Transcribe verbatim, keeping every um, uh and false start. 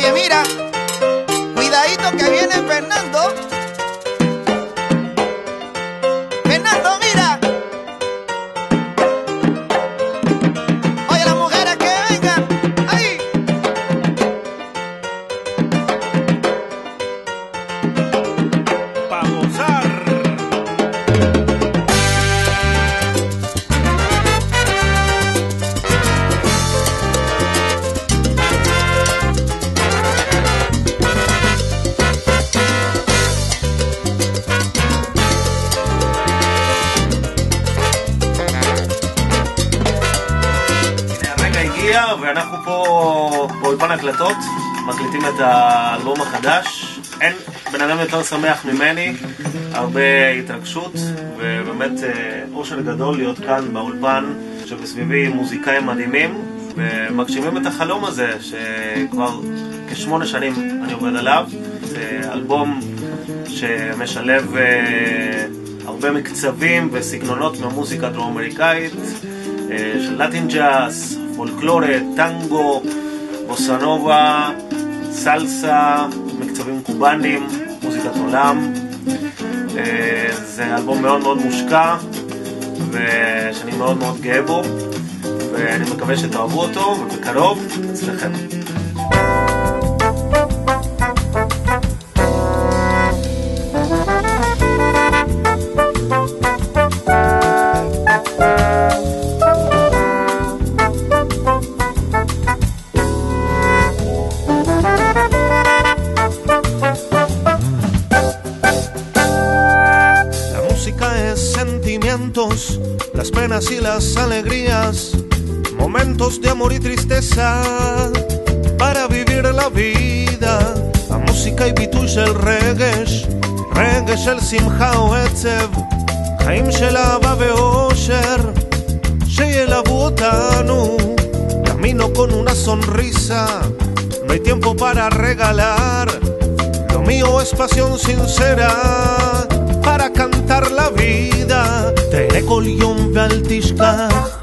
Oye, mira, cuidadito que viene Fernando. Fernando, mira. Oye, las mujeres que vengan. Ahí. Pa' gozar. ואנחנו פה באולפן הקלטות מקליטים את האלבום החדש. אין בן אדם יותר שמח ממני, הרבה התרגשות, ובאמת אושר גדול להיות כאן באולפן שבסביבי מוזיקאים מדהימים ומגשימים את החלום הזה שכבר כשמונה שנים אני עובד עליו. זה אלבום שמשלב הרבה מקצבים וסגנונות מהמוזיקה דרום אמריקאית, של לטין ג'אז, פולקלורה, טנגו, בוסנובה, סלסה, מקצבים קובנים, מוזיקת עולם. זה אלבום מאוד מאוד מושקע ושאני מאוד מאוד גאה בו, ואני מקווה שתאהבו אותו, ובקרוב אצלכם. Las penas y las alegrías, momentos de amor y tristeza, para vivir la vida. La música y ביטוי של רגש, רגש של שמחה או עצב, חיים של אהבה ואושר שילוו אותנו. Camino con una sonrisa, no hay tiempo para regalar, lo mío es pasión sincera para cantar la vida. תהנה כל יום ואל תשכח